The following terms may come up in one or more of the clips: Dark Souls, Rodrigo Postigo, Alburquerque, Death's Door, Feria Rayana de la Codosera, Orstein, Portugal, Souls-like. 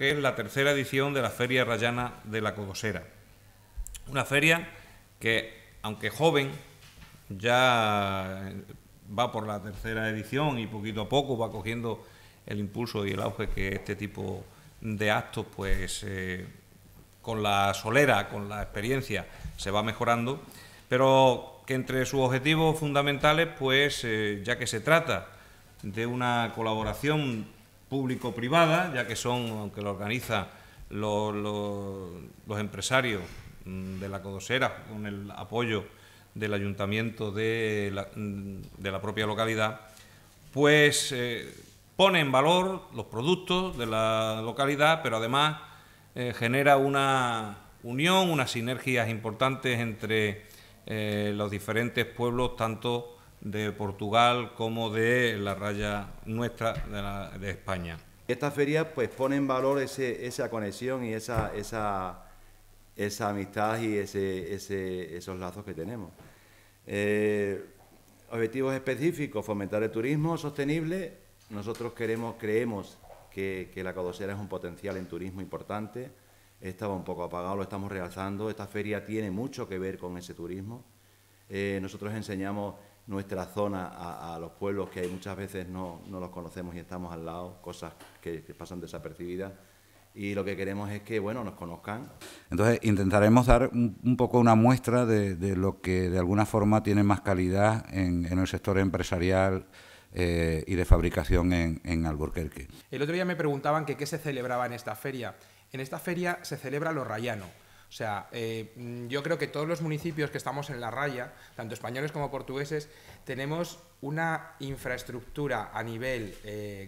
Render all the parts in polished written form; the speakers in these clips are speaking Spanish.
que es la tercera edición de la Feria Rayana de la Codosera. Una feria que, aunque joven, ya va por la tercera edición y poquito a poco va cogiendo el impulso y el auge que este tipo de actos, pues con la solera, con la experiencia, se va mejorando, pero que entre sus objetivos fundamentales, pues ya que se trata de una colaboración público-privada, ya que son, aunque lo organizan los empresarios de la Codosera, con el apoyo del ayuntamiento de la propia localidad, pues pone en valor los productos de la localidad, pero además genera una unión, unas sinergias importantes entre los diferentes pueblos, tanto de Portugal como de la raya nuestra de España. Esta feria pues pone en valor esa conexión y esa amistad y esos lazos que tenemos. Objetivos específicos: fomentar el turismo sostenible. Nosotros creemos que la Codosera es un potencial en turismo importante. Estaba un poco apagado, lo estamos realzando. Esta feria tiene mucho que ver con ese turismo. Nosotros enseñamos nuestra zona a los pueblos que muchas veces no los conocemos y estamos al lado, cosas que pasan desapercibidas. Y lo que queremos es que, bueno, nos conozcan. Entonces intentaremos dar un poco una muestra de lo que de alguna forma tiene más calidad en el sector empresarial y de fabricación en Alburquerque. El otro día me preguntaban que qué se celebraba en esta feria. En esta feria se celebra lo rayano. O sea, yo creo que todos los municipios que estamos en la raya, tanto españoles como portugueses, tenemos una infraestructura a nivel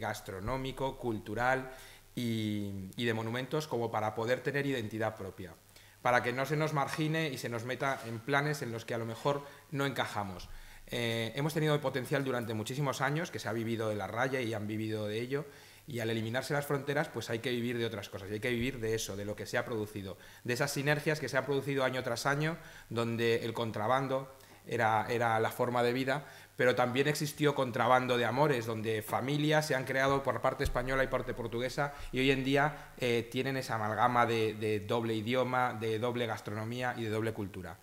gastronómico, cultural y de monumentos como para poder tener identidad propia, para que no se nos margine y se nos meta en planes en los que a lo mejor no encajamos. Hemos tenido potencial durante muchísimos años, que se ha vivido de la raya y han vivido de ello. Y al eliminarse las fronteras, pues hay que vivir de otras cosas, hay que vivir de eso, de lo que se ha producido, de esas sinergias que se han producido año tras año, donde el contrabando era la forma de vida, pero también existió contrabando de amores, donde familias se han creado por parte española y parte portuguesa, y hoy en día tienen esa amalgama de doble idioma, de doble gastronomía y de doble cultura.